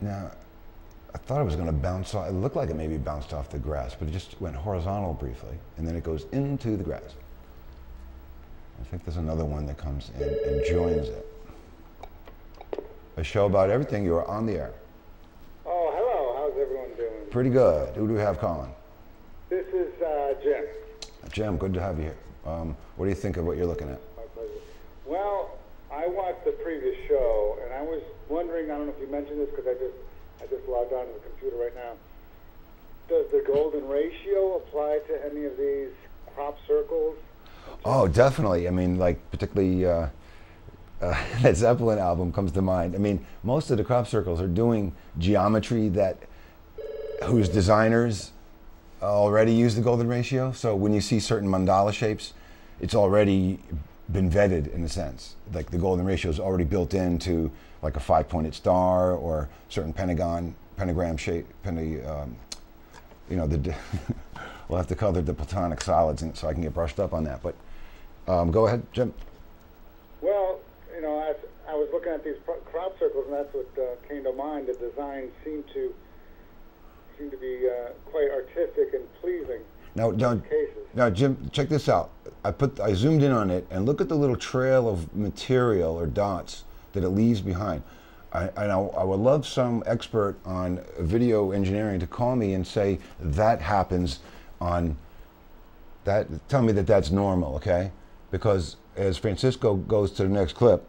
Now, I thought it was going to bounce off. It looked like it maybe bounced off the grass, but it just went horizontal briefly, and then it goes into the grass. I think there's another one that comes in and joins it. A show about everything. You are on the air. Oh, hello. How's everyone doing? Pretty good. Who do we have calling? This is Jim. Jim, good to have you here. What do you think of what you're looking at? My pleasure. Well, I watched the previous show, and I was wondering, I don't know if you mentioned this, because I just logged on to the computer right now. Does the golden ratio apply to any of these crop circles? Oh, definitely. I mean, like, particularly that Zeppelin album comes to mind. I mean, most of the crop circles are doing geometry that whose designers already use the golden ratio. So when you see certain mandala shapes, it's already been vetted in a sense. Like the golden ratio is already built into like a five-pointed star or certain pentagram shape. You know, we'll have to color the platonic solids in it so I can get brushed up on that. But go ahead, Jim. Well, you know, I was looking at these crop circles, and that's what came to mind. The design seemed to be quite artistic and pleasing. Now, Jim, check this out. I zoomed in on it, and look at the little trail of material or dots that it leaves behind. I would love some expert on video engineering to call me and say that happens on that. Tell me that that's normal, okay? Because as Francisco goes to the next clip,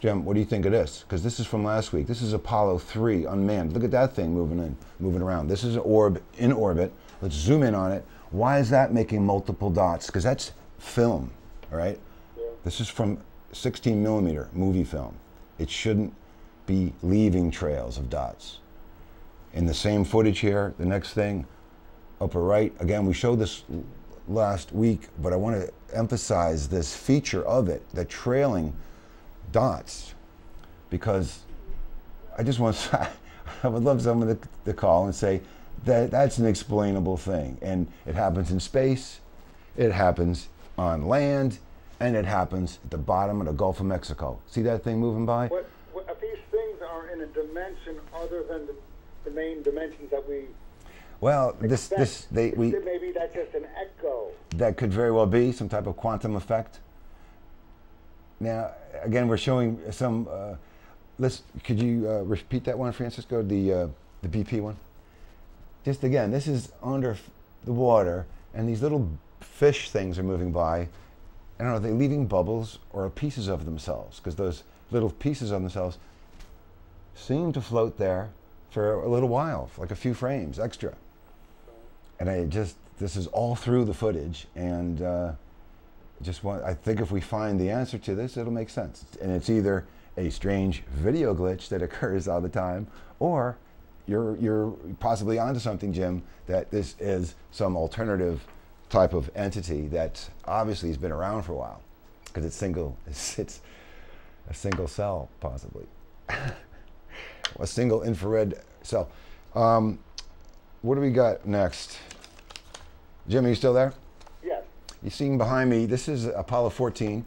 Jim, what do you think of this? Because this is from last week. This is Apollo 3 unmanned. Look at that thing moving around. This is an orb in orbit. Let's zoom in on it. Why is that making multiple dots? Because that's film, all right? Yeah. This is from 16 millimeter movie film. It shouldn't be leaving trails of dots. In the same footage here, the next thing, upper right. Again, we showed this last week, but I want to emphasize this feature of it, the trailing dots, because I just want to, I would love someone to call and say, that's an explainable thing. And it happens in space, it happens on land, and it happens at the bottom of the Gulf of Mexico. See that thing moving by? What these things are in a dimension other than the main dimensions that we... Well, maybe that's just an echo. That could very well be some type of quantum effect. Now, again, we're showing some... could you repeat that one, Francisco? The BP one. Just again, this is under the water, and these little fish things are moving by. I don't know, are they leaving bubbles or pieces of themselves? Because those little pieces of themselves seem to float there for a little while, like a few frames extra. And this is all through the footage, and I think if we find the answer to this, it'll make sense. And it's either a strange video glitch that occurs all the time, or you're possibly onto something, Jim, that this is some alternative type of entity that obviously has been around for a while, because it's a single cell, possibly. A single infrared cell. What do we got next? Jim, are you still there? Yes. You're seeing behind me, this is Apollo 14.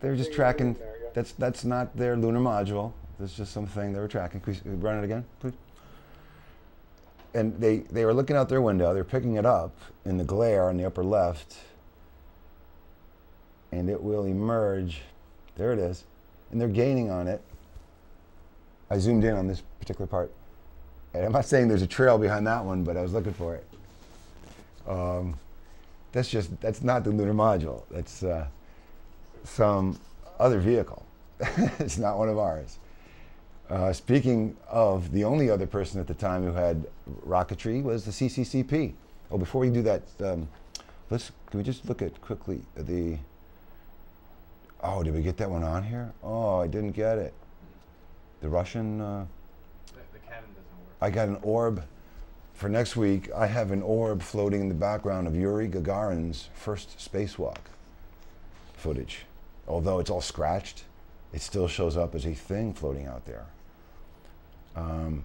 They're just tracking, that's not their lunar module. That's just something they were tracking. Could you run it again, please? And they were looking out their window. They're picking it up in the glare on the upper left, and it will emerge. There it is. And they're gaining on it. I zoomed in on this particular part. And I'm not saying there's a trail behind that one, but I was looking for it. That's not the lunar module. That's some other vehicle. It's not one of ours. Speaking of, the only other person at the time who had rocketry was the CCCP. Oh, before we do that, can we just look at quickly the... Oh, did we get that one on here? Oh, I didn't get it. The Russian... The cannon doesn't work. I got an orb for next week. I have an orb floating in the background of Yuri Gagarin's first spacewalk footage. Although it's all scratched, it still shows up as a thing floating out there.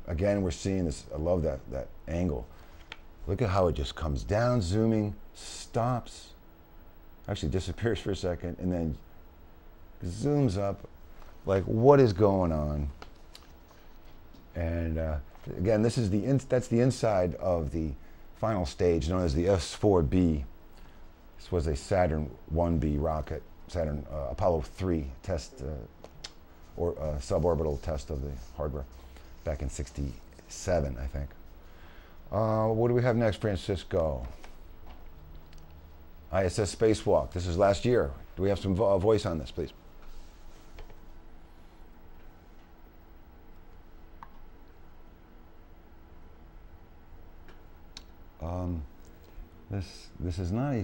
Again, we're seeing this. I love that angle. Look at how it just comes down, zooming, stops, actually disappears for a second, and then zooms up. Like, what is going on? And again, this is that's the inside of the final stage, known as the S4B. This was a Saturn 1B rocket, Apollo 3 test or suborbital test of the hardware back in '67, I think. What do we have next, Francisco? ISS spacewalk. This is last year. Do we have some voice on this, please? This is not a.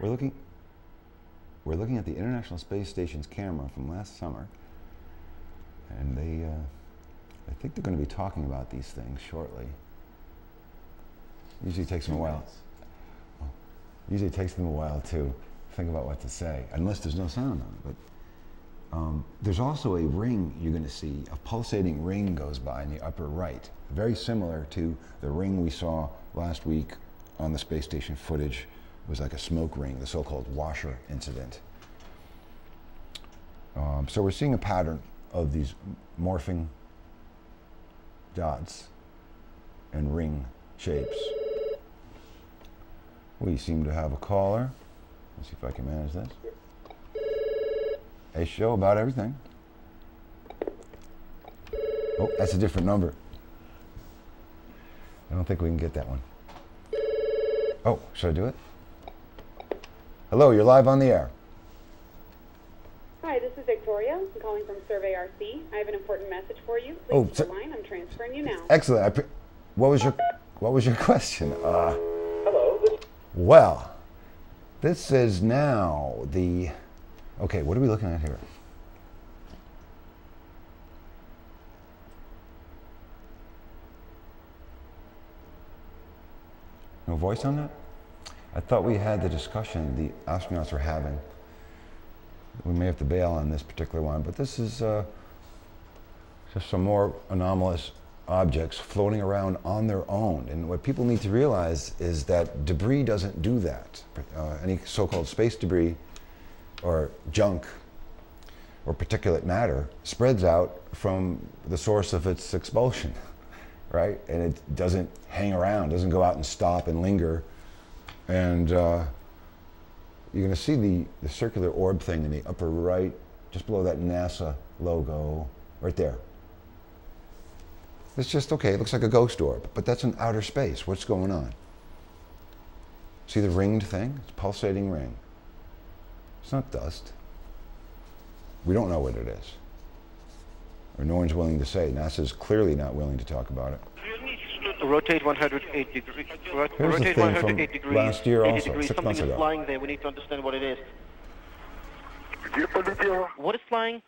We're looking at the International Space Station's camera from last summer, and they. I think they're going to be talking about these things shortly. Usually takes them a while. Well, usually takes them a while to think about what to say, unless there's no sound on it. But there's also a ring you're going to see. A pulsating ring goes by in the upper right, very similar to the ring we saw last week on the space station footage. It was like a smoke ring, the so-called washer incident. So we're seeing a pattern of these morphing dots and ring shapes. We seem to have a caller. Let's see if I can manage this. A show about everything. Oh, that's a different number. I don't think we can get that one. Oh, should I do it? Hello, you're live on the air. Hi, this is Victoria. I'm calling from SurveyRC. I have an important message for you. Please keep the line. I'm transferring you now. Excellent. What was your question? Hello. Well, this is now the. Okay, what are we looking at here? No voice on that? I thought we had the discussion the astronauts are having. We may have to bail on this particular one, but this is just some more anomalous objects floating around on their own. And what people need to realize is that debris doesn't do that. Any so-called space debris or junk or particulate matter spreads out from the source of its expulsion, right? And it doesn't hang around, doesn't go out and stop and linger. And you're going to see the circular orb thing in the upper right, just below that NASA logo, right there. It's just, okay, it looks like a ghost orb, but that's in outer space. What's going on? See the ringed thing? It's a pulsating ring. It's not dust. We don't know what it is. Or no one's willing to say. NASA's clearly not willing to talk about it. Rotate 108 degrees. Rotate 108 degrees. Last year also, 6 months ago. Something is flying there. We need to understand what it is. What is flying?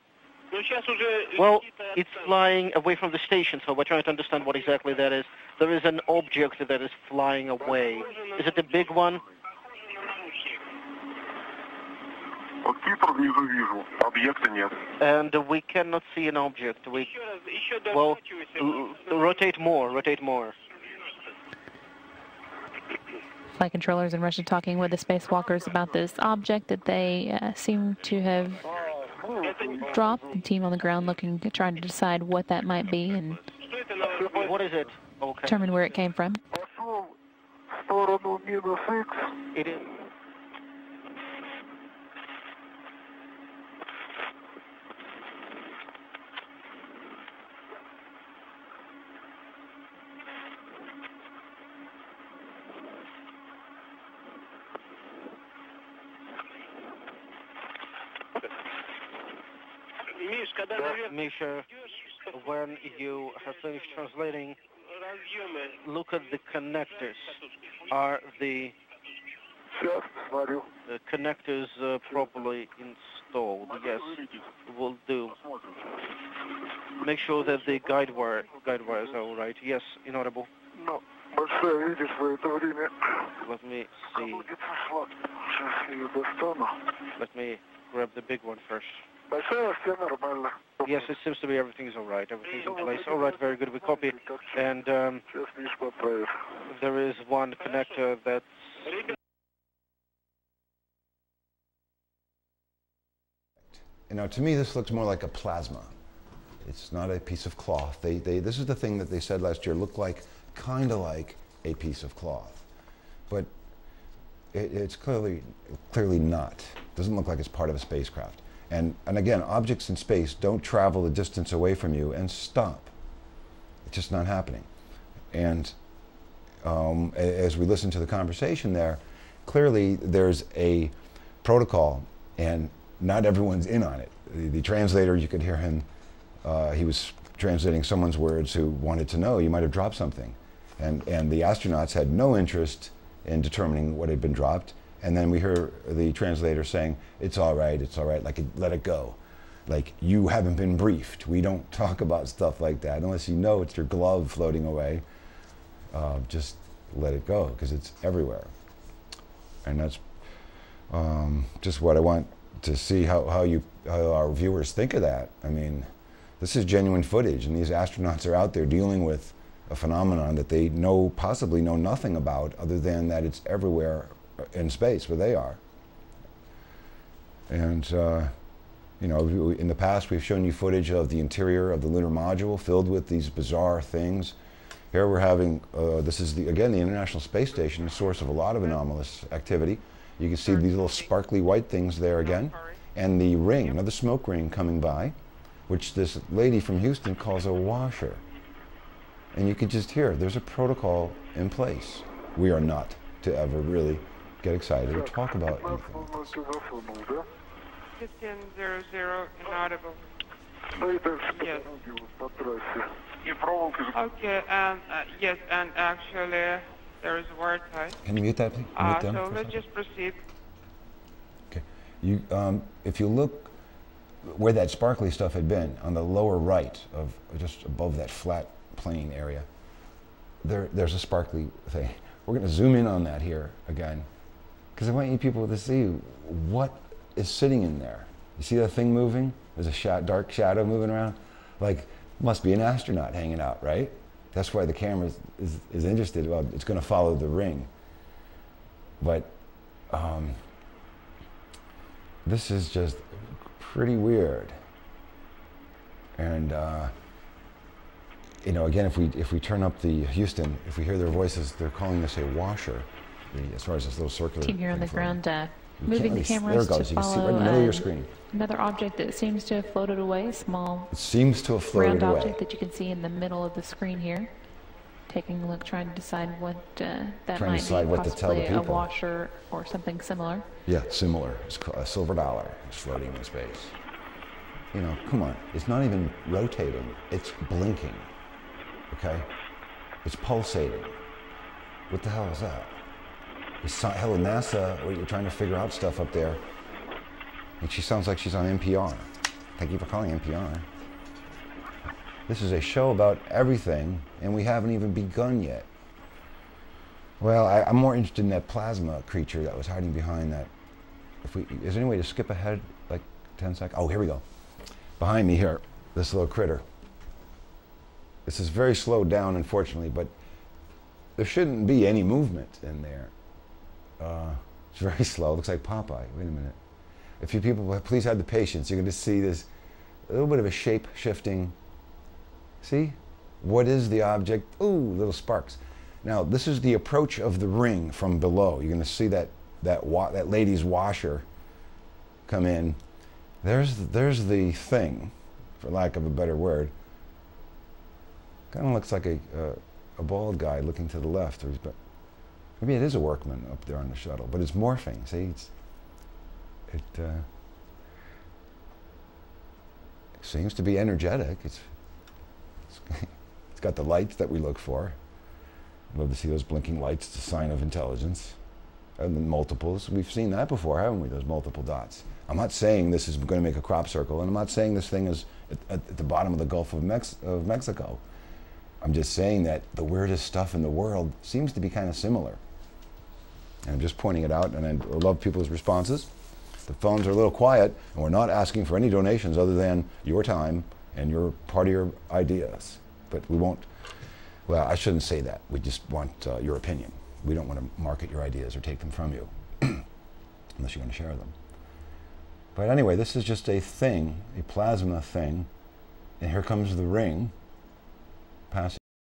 Well, it's flying away from the station, so we're trying to understand what exactly that is. There is an object that is flying away. Is it a big one? And we cannot see an object. Well, rotate more. Flight controllers in Russia talking with the spacewalkers about this object that they seem to have dropped. The team on the ground looking, trying to decide what that might be and what is it? Okay. Determine where it came from. It is. Misha, when you have finished translating, look at the connectors. Are the connectors properly installed? Yes, will do. Make sure that the guide wires are all right. Yes, inaudible. No. Let me see. Let me grab the big one first. Yes, it seems to be everything is all right. Everything's in place. All right, very good. We copy. And there is one connector that's... Now, to me, this looks more like a plasma. It's not a piece of cloth. This is the thing that they said last year looked like, kind of like a piece of cloth. But it's clearly not. It doesn't look like it's part of a spacecraft. And again, objects in space don't travel a distance away from you and stop. It's just not happening. And as we listen to the conversation there, clearly there's a protocol, and not everyone's in on it. The translator, you could hear him, he was translating someone's words who wanted to know, you might have dropped something. And the astronauts had no interest in determining what had been dropped. And then we hear the translator saying, it's all right, like, let it go. Like, you haven't been briefed. We don't talk about stuff like that unless you know it's your glove floating away. Just let it go, because it's everywhere. And that's just what I want to see, how our viewers think of that. I mean, this is genuine footage, and these astronauts are out there dealing with a phenomenon that they know, possibly know nothing about, other than that it's everywhere in space where they are. And you know, in the past we've shown you footage of the interior of the lunar module filled with these bizarre things. Here we're having, this is, again, the International Space Station, a source of a lot of anomalous activity. You can see these little sparkly white things there again, and the ring, another smoke ring coming by, which this lady from Houston calls a washer. And you can just hear, there's a protocol in place. We are not to ever really get excited or talk about anything. 1500 inaudible. Yes. Okay, yes, and actually there is a word type. Can you mute that, please? So let's just proceed. Okay. You, if you look where that sparkly stuff had been, on the lower right, of just above that flat plane area, there's a sparkly thing. We're going to zoom in on that here again, because I want you people to see what is sitting in there. You see that thing moving? There's a dark shadow moving around. Like, must be an astronaut hanging out, right? That's why the camera is interested. Well, it's going to follow the ring. But this is just pretty weird. And you know, again, if we turn up the Houston, if we hear their voices, they're calling this a washer. As far as this little circular team here on the ground, moving the cameras to follow another object that seems to have floated away. Small. It seems to have floated away. Round object that you can see in the middle of the screen here. Taking a look, trying to decide what that might be. Possibly a washer or something similar. Yeah, similar. It's a silver dollar is floating in space. You know, come on. It's not even rotating. It's blinking. Okay? It's pulsating. What the hell is that? Hello, NASA, you're trying to figure out stuff up there. And she sounds like she's on NPR. Thank you for calling NPR. This is a show about everything, and we haven't even begun yet. Well, I'm more interested in that plasma creature that was hiding behind that. Is there any way to skip ahead, like 10 seconds? Oh, here we go. Behind me here, this little critter. This is very slowed down, unfortunately, but there shouldn't be any movement in there. It's very slow. It looks like Popeye. Wait a minute. If you people, please have the patience. You can just see this little bit of a shape shifting. See? What is the object? Ooh, little sparks. Now, this is the approach of the ring from below. You're going to see that lady's washer come in. There's the thing, for lack of a better word. Kind of looks like a bald guy looking to the left. Maybe it is a workman up there on the shuttle, but it's morphing. See, it seems to be energetic. It's got the lights that we look for. I'd love to see those blinking lights. It's a sign of intelligence. And the multiples, we've seen that before, haven't we? Those multiple dots. I'm not saying this is going to make a crop circle, and I'm not saying this thing is at the bottom of the Gulf of Mexico. I'm just saying that the weirdest stuff in the world seems to be kind of similar. And I'm just pointing it out, and I love people's responses. The phones are a little quiet, and we're not asking for any donations other than your time and your part of your ideas. But we won't, well, I shouldn't say that. We just want your opinion. We don't want to market your ideas or take them from you, unless you're going to share them. But anyway, this is just a thing, a plasma thing, And here comes the ring passing